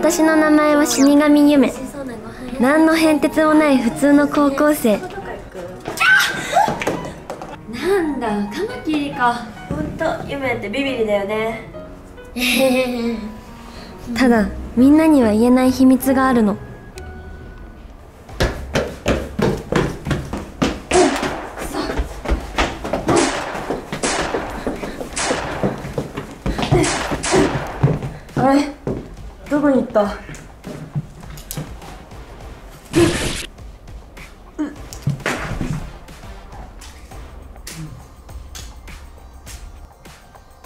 私の名前は死神ゆめ。何の変哲もない普通の高校生。なんだ、カマキリか。ほんとゆめってビビリだよね。ただみんなには言えない秘密があるの。あれ、どこに行った？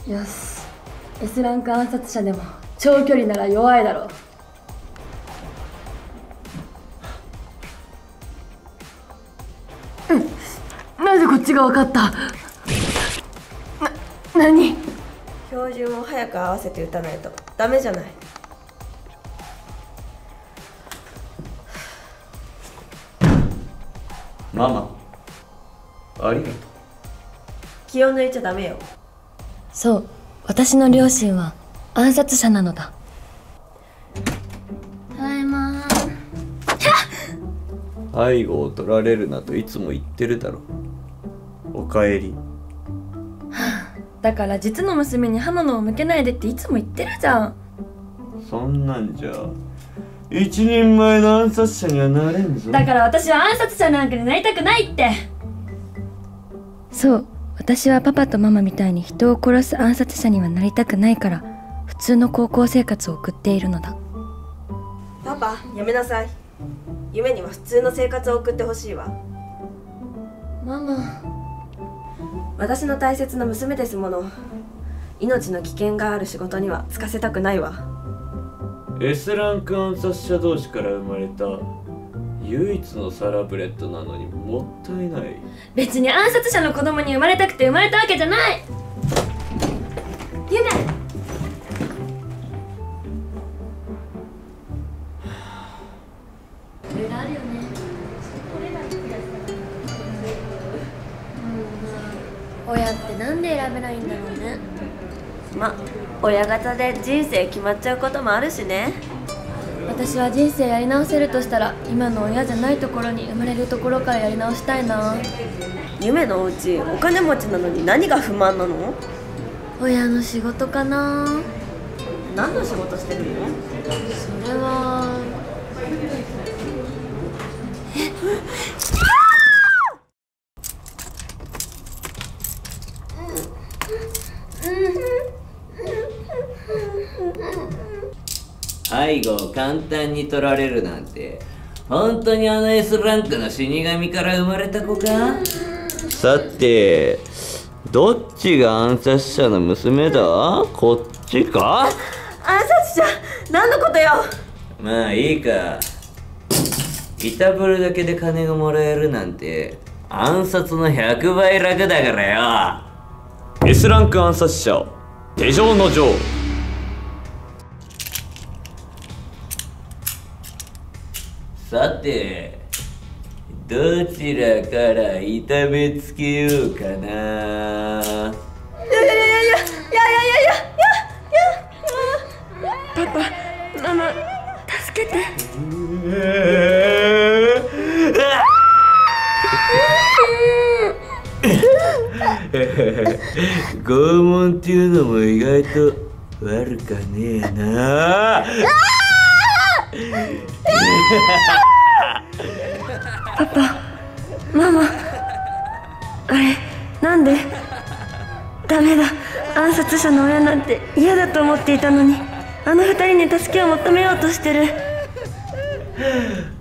よし、 S ランク暗殺者でも長距離なら弱いだろう。なぜこっちが分かった？何？標準を早く合わせて打たないとダメじゃない。ママ、ありがとう。気を抜いちゃダメよ。そう、私の両親は暗殺者なのだ。ただいまー。背後を取られるなといつも言ってるだろ。おかえり。だから実の娘に刃物を向けないでっていつも言ってるじゃん。そんなんじゃ一人前の暗殺者にはなれんぞ。だから私は暗殺者なんかになりたくないって。そう、私はパパとママみたいに人を殺す暗殺者にはなりたくないから普通の高校生活を送っているのだ。パパ、やめなさい。夢には普通の生活を送ってほしいわ。ママ、私の大切な娘ですもの。命の危険がある仕事には就かせたくないわ。 S ランク暗殺者同士から生まれた唯一のサラブレッドなのにもったいない。別に暗殺者の子供に生まれたくて生まれたわけじゃない。ゆめ、いろいろあるよね。親ってなんで選べないんだろうね。ま、親方で人生決まっちゃうこともあるしね。私は人生やり直せるとしたら今の親じゃないところに生まれるところからやり直したいな。夢のお家お金持ちなのに何が不満なの？親の仕事かな。何の仕事してるの？それは背後を簡単に取られるなんて本当にあの S ランクの死神から生まれた子か。さてどっちが暗殺者の娘だ？こっちか。暗殺者？何のことよ。まあいいか。いたぶるだけで金がもらえるなんて暗殺の100倍楽だからよ。 S ランク暗殺者手錠の錠。さてどちらから痛めつけようかな。パパ、ママ、助けて。拷問っていうのも意外と悪かねえな。パパ、ママ、あれ、なんで？ダメだ、暗殺者の親なんて嫌だと思っていたのにあの二人に助けを求めようとしてる。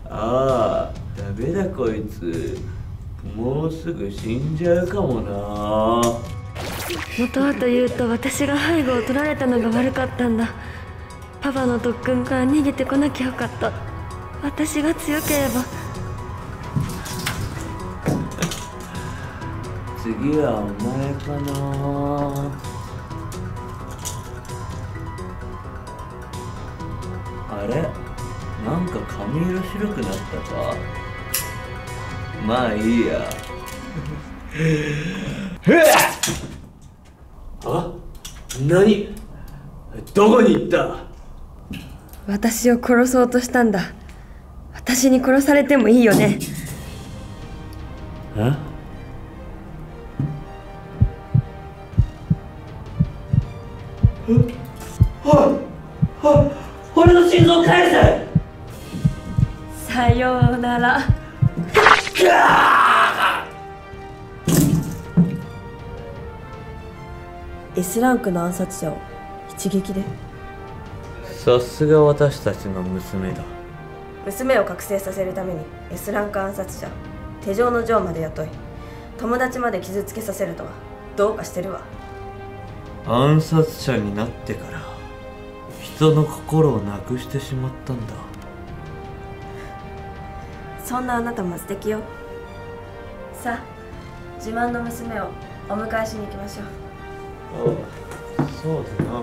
ああ、ダメだこいつ、もうすぐ死んじゃうかもな。元はというと私が背後を取られたのが悪かったんだ。パパの特訓から逃げてこなきゃよかった。私が強ければ。次はお前かな。あれ、なんか髪色白くなったか。まあいいや。あ、何？どこに行った？私を殺そうとしたんだ。私に殺されてもいいよね。え？俺の心臓を返せ。さようなら。Sランクの暗殺者を一撃で。さすが私たちの娘だ。娘を覚醒させるために Sランク暗殺者手錠のジョーまで雇い、友達まで傷つけさせるとはどうかしてるわ。暗殺者になってから人の心をなくしてしまったんだ。そんなあなたも素敵よ。さあ、自慢の娘をお迎えしに行きましょう。ああ、そうだな。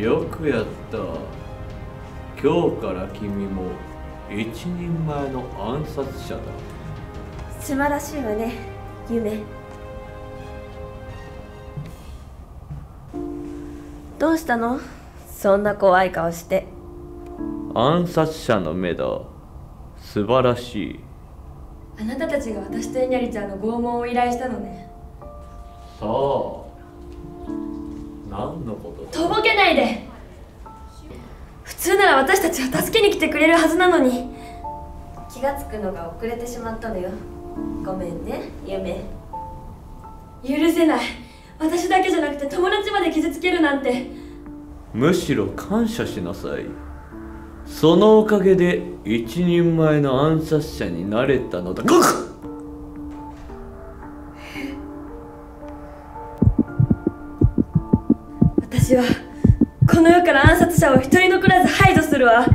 よくやった。今日から君も一人前の暗殺者だ。素晴らしいわね、夢。どうしたの？そんな怖い顔して。暗殺者の目だ。素晴らしい。あなたたちが私とえにゃりちゃんの拷問を依頼したのね。そう。何のこと？とぼけないで。普通なら私たちは助けに来てくれるはずなのに。気がつくのが遅れてしまったのよ。ごめんね、夢。許せない。私だけじゃなくて友達まで傷つけるなんて。むしろ感謝しなさい。そのおかげで一人前の暗殺者になれたのだ。ごく私はこの世から暗殺者を一人残らず排除するわ。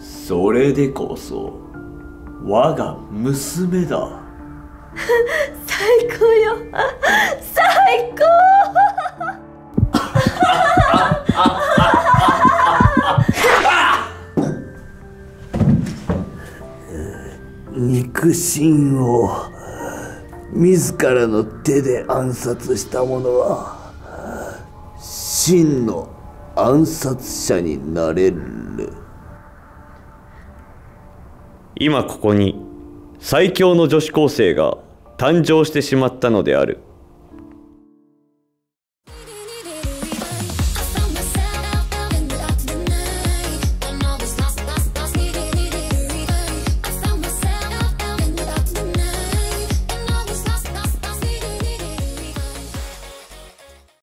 それでこそ我が娘だ。最高よ、最高。肉親を自らの手で暗殺した者は真の暗殺者になれる。今ここに最強の女子高生が誕生してしまったのである。